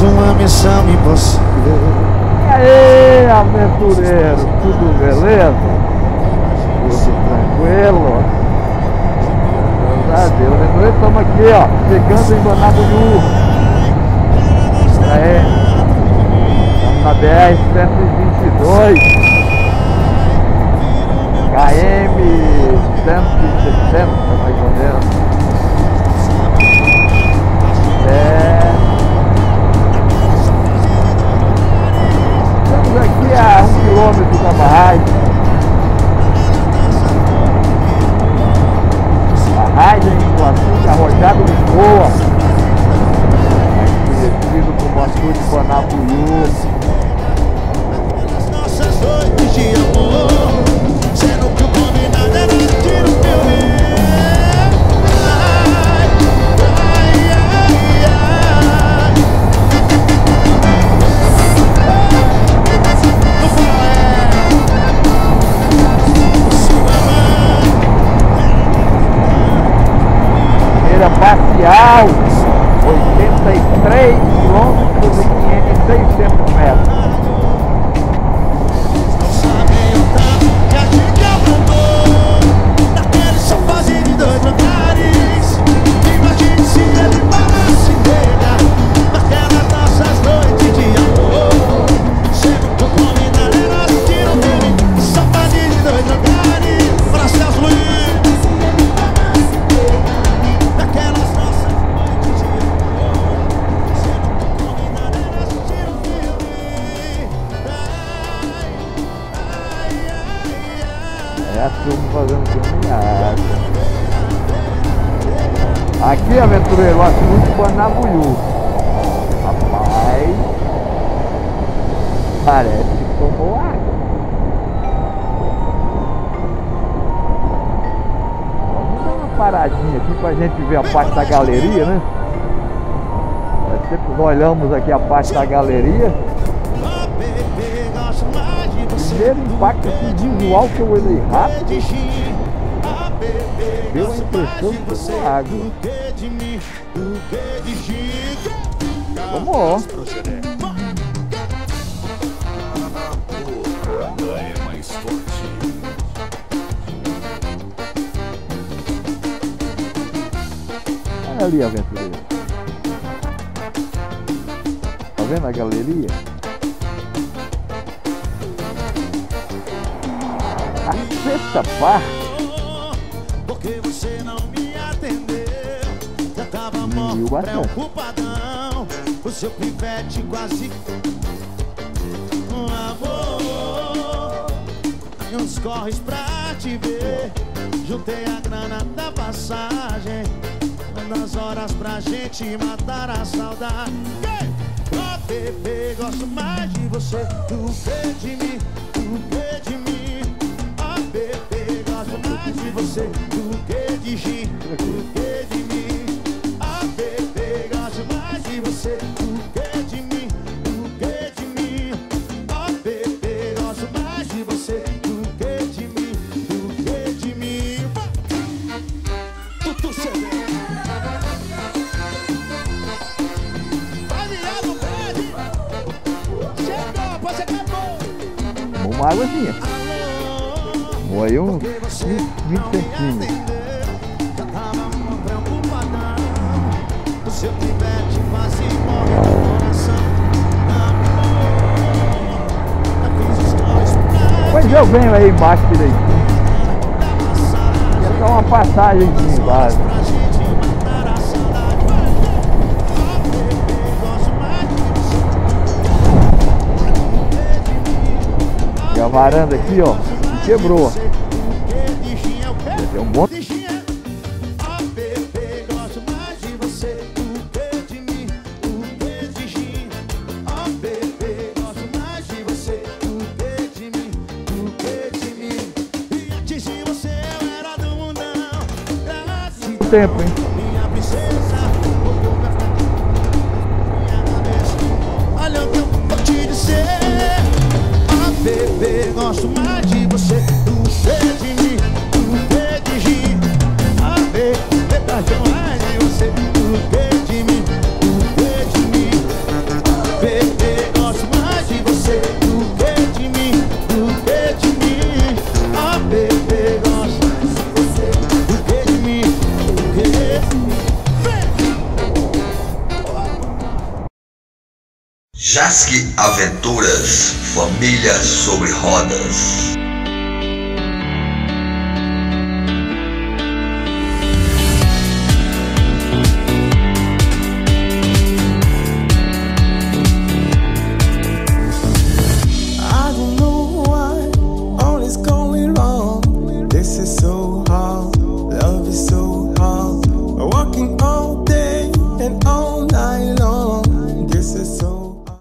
mais uma missão impossível. E aí, aventureiro, tudo beleza? Tudo tranquilo? Graças a Deus, né? Estamos aqui, ó, chegando em Banabuiú. Aí, estamos na BR-122 KM 160, mais ou menos. Parcial, 83 quilômetros e 5.600 metros. Aqui, aventureiro, acho muito Banabuiú. Rapaz, parece que tomou água. Vamos dar uma paradinha aqui pra gente ver a parte da galeria, né? Nós sempre olhamos aqui a parte da galeria. Primeiro impacto visual que eu olhei rápido. Deu a impressão de você água. Vamos lá. Olha ali, aventureiro. Tá vendo a galeria? Acessa a parte. Você não me atendeu, já tava morto, preocupadão. O seu pivete quase um amor. E uns corres pra te ver. Juntei a grana da passagem. Umas horas pra gente matar a saudade. Oh, bebê, gosto mais de você do que de mim, do que de mim. Oh, bebê, gosto mais de você. Uma águazinha. Foi uns 20 centímetros. Mas eu venho aí embaixo direito. Vou dar uma passagem aqui embaixo. E a varanda aqui, ó, quebrou. Tem um monte de... tempo, hein? Olha o que eu vou te dizer. Ah, bebê, gosto mais de você do que de mim, do que de mim. Ah, bebê, gosto mais de você do que de mim, do que de mim. Chasque Aventuras, Família sobre Rodas.